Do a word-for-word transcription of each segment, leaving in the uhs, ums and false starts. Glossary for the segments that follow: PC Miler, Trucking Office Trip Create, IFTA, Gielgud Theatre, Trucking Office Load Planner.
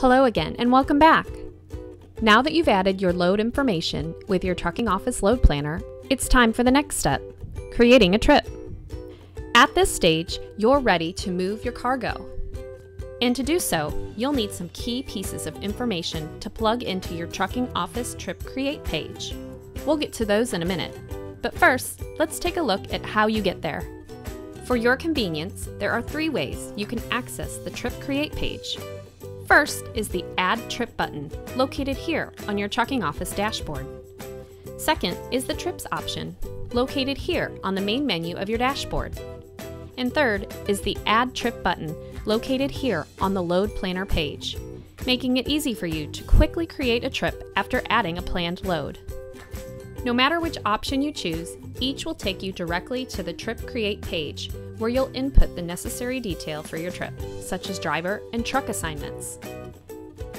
Hello again and welcome back. Now that you've added your load information with your Trucking Office Load Planner, it's time for the next step, creating a trip. At this stage, you're ready to move your cargo. And to do so, you'll need some key pieces of information to plug into your Trucking Office Trip Create page. We'll get to those in a minute, but first, let's take a look at how you get there. For your convenience, there are three ways you can access the Trip Create page. First is the Add Trip button, located here on your Trucking Office dashboard. Second is the Trips option, located here on the main menu of your dashboard. And third is the Add Trip button, located here on the Load Planner page, making it easy for you to quickly create a trip after adding a planned load. No matter which option you choose, each will take you directly to the Trip Create page, where you'll input the necessary detail for your trip, such as driver and truck assignments.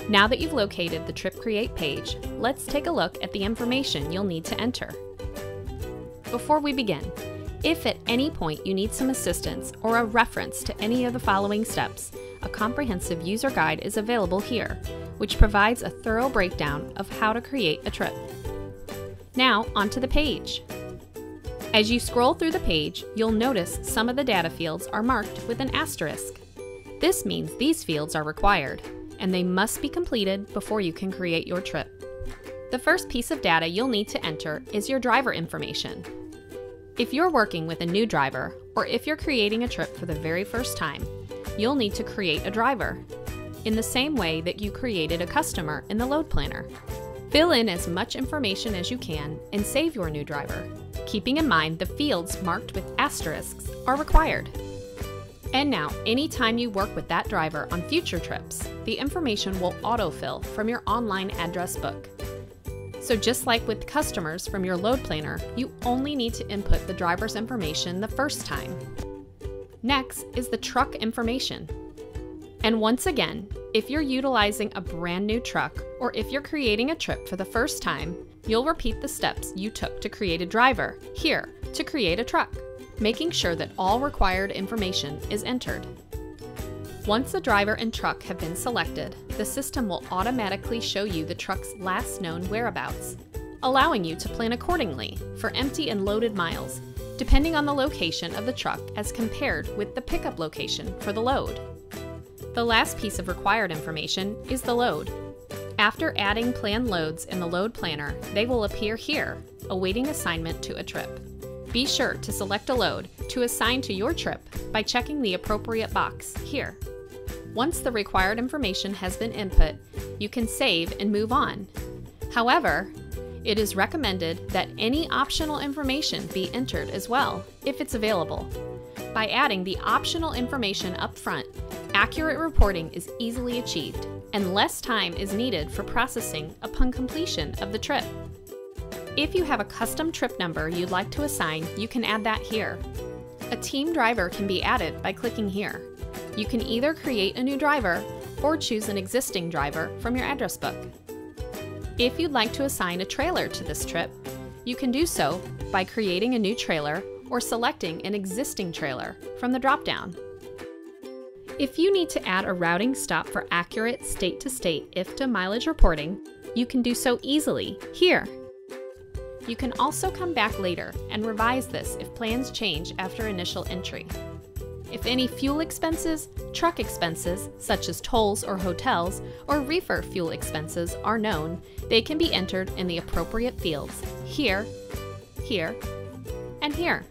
Now that you've located the Trip Create page, let's take a look at the information you'll need to enter. Before we begin, if at any point you need some assistance or a reference to any of the following steps, a comprehensive user guide is available here, which provides a thorough breakdown of how to create a trip. Now onto the page. As you scroll through the page, you'll notice some of the data fields are marked with an asterisk. This means these fields are required, and they must be completed before you can create your trip. The first piece of data you'll need to enter is your driver information. If you're working with a new driver, or if you're creating a trip for the very first time, you'll need to create a driver, in the same way that you created a customer in the Load Planner. Fill in as much information as you can and save your new driver, keeping in mind the fields marked with asterisks are required. And now, anytime you work with that driver on future trips, the information will autofill from your online address book. So just like with customers from your Load Planner, you only need to input the driver's information the first time. Next is the truck information. And once again, if you're utilizing a brand new truck, or if you're creating a trip for the first time, you'll repeat the steps you took to create a driver, here, to create a truck, making sure that all required information is entered. Once the driver and truck have been selected, the system will automatically show you the truck's last known whereabouts, allowing you to plan accordingly for empty and loaded miles, depending on the location of the truck as compared with the pickup location for the load. The last piece of required information is the load. After adding planned loads in the Load Planner, they will appear here, awaiting assignment to a trip. Be sure to select a load to assign to your trip by checking the appropriate box here. Once the required information has been input, you can save and move on. However, it is recommended that any optional information be entered as well, if it's available. By adding the optional information up front, accurate reporting is easily achieved, and less time is needed for processing upon completion of the trip. If you have a custom trip number you'd like to assign, you can add that here. A team driver can be added by clicking here. You can either create a new driver or choose an existing driver from your address book. If you'd like to assign a trailer to this trip, you can do so by creating a new trailer or selecting an existing trailer from the drop-down. If you need to add a routing stop for accurate state-to-state I F T A mileage reporting, you can do so easily here. You can also come back later and revise this if plans change after initial entry. If any fuel expenses, truck expenses, such as tolls or hotels, or reefer fuel expenses are known, they can be entered in the appropriate fields here, here, and here.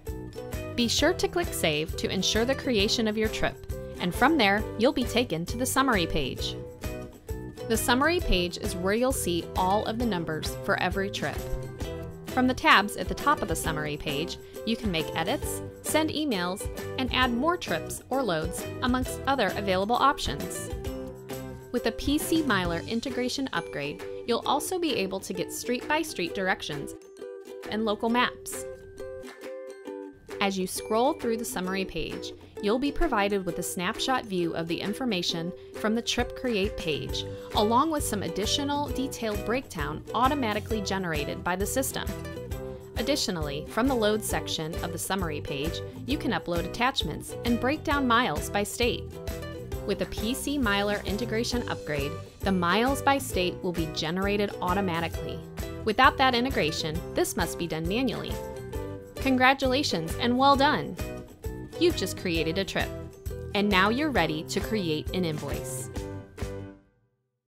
Be sure to click Save to ensure the creation of your trip, and from there, you'll be taken to the Summary page. The Summary page is where you'll see all of the numbers for every trip. From the tabs at the top of the Summary page, you can make edits, send emails, and add more trips or loads, amongst other available options. With a P C Miler integration upgrade, you'll also be able to get street-by-street directions and local maps. As you scroll through the Summary page, you'll be provided with a snapshot view of the information from the Trip Create page, along with some additional detailed breakdown automatically generated by the system. Additionally, from the Load section of the Summary page, you can upload attachments and break down miles by state. With a P C Miler integration upgrade, the miles by state will be generated automatically. Without that integration, this must be done manually. Congratulations and well done! You've just created a trip. And now you're ready to create an invoice.